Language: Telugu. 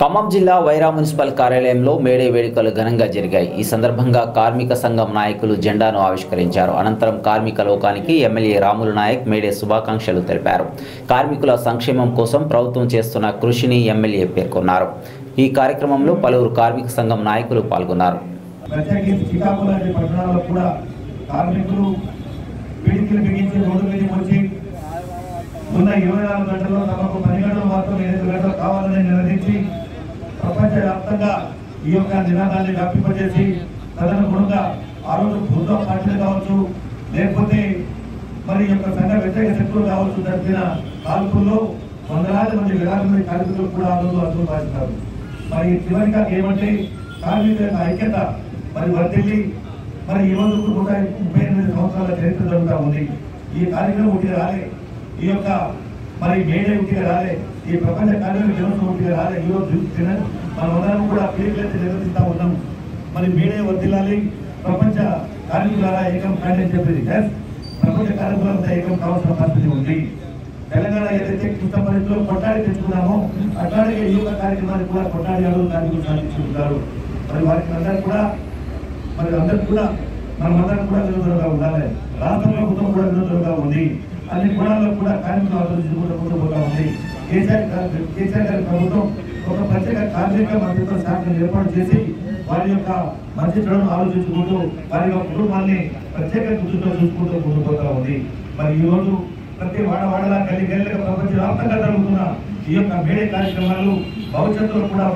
ఖమ్మం జిల్లా వైరా మున్సిపల్ కార్యాలయంలో మేడే వేడుకలు ఘనంగా జరిగాయి। ఈ సందర్భంగా కార్మిక సంఘం నాయకులు జెండాను ఆవిష్కరించారు। అనంతరం కార్మిక లోకానికి ఎమ్మెల్యే రాముల నాయక్ మేడే శుభాకాంక్షలు తెలిపారు। కార్మికుల సంక్షేమం కోసం ప్రభుత్వం చేస్తున్న కృషిని ఎమ్మెల్యే పేర్కొన్నారు। ఈ కార్యక్రమంలో పలువురు కార్మిక సంఘం నాయకులు పాల్గొన్నారు। ఉన్న 24 గంటల్లో తమకు 12 గంటలు కావాలని నిర్ణయించి ప్రపంచవ్యాప్తంగా ఈ యొక్క నినాదాన్ని వ్యాపింపజేసి తదనుగుణంగా ఆ రోజు భూతో పార్టీలు కావచ్చు, లేకపోతే మరి యొక్క సంఘ వ్యతిరేక శక్తులు కావచ్చు, జరిగిన కాల్పుల్లో వందలాది మంది వేలాది మంది కార్మికులు కూడా ఆ రోజు అర్థం భావిస్తారు। మరి చివరిగా ఏమంటే కార్మికుల యొక్క ఐక్యత మరి వర్తిల్లి మరి ఈ రోజు 138 సంవత్సరాల చరిత్ర జరుగుతూ ఉంది। ఈ కార్యక్రమం ఒకటి రాలే, ఈ యొక్క మరి మేడే ఉట్టిగా రాలే, ఈ ప్రపంచ కార్మిక దినోత్సవం ఉట్టిగా రాలే। ఈరోజు మనమందరం కూడా పేర్లైతే నిర్వహిస్తూ ఉన్నాము। మరి మేడే వర్దిల్లాలి, ప్రపంచ కార్మికుల ఏకం కాండి అని చెప్పేది ఎస్, ప్రపంచ కార్మికులంతా ఏకం కావాల్సిన పరిస్థితి ఉంది। తెలంగాణ ఏదైతే కృత పరిస్థితుల్లో కొట్టాడి తెచ్చుకున్నామో అట్లాగే ఈ యొక్క కార్యక్రమాన్ని కూడా కొట్టాడి అడుగు కార్మికులు సాధించుకుంటారు। మరి వారికి అందరూ కూడా మనమందరం కూడా నిరంతరంగా ఉండాలి। రాష్ట్ర ప్రభుత్వం కూడా నిరంతరంగా ఉంది, అన్ని గుణాల్లో కూడా కార్మికులు ఆలోచించుకుంటూ ముందు పోతా ఉంది। కేసీఆర్ గారి ప్రభుత్వం ఒక ప్రత్యేక కార్మిక మంత్రిత్వ శాఖను ఏర్పాటు చేసి వారి యొక్క మంత్రిత్వను ఆలోచించుకుంటూ వారి యొక్క కుటుంబాన్ని ప్రత్యేక దృష్టితో చూసుకుంటూ ముందు పోతా ఉంది। మరి ఈ రోజు ప్రతి వాడవాడలా కలిగి ప్రపంచవ్యాప్తంగా జరుగుతున్న ఈ యొక్క మేడే కార్యక్రమాలు భవిష్యత్తులో కూడా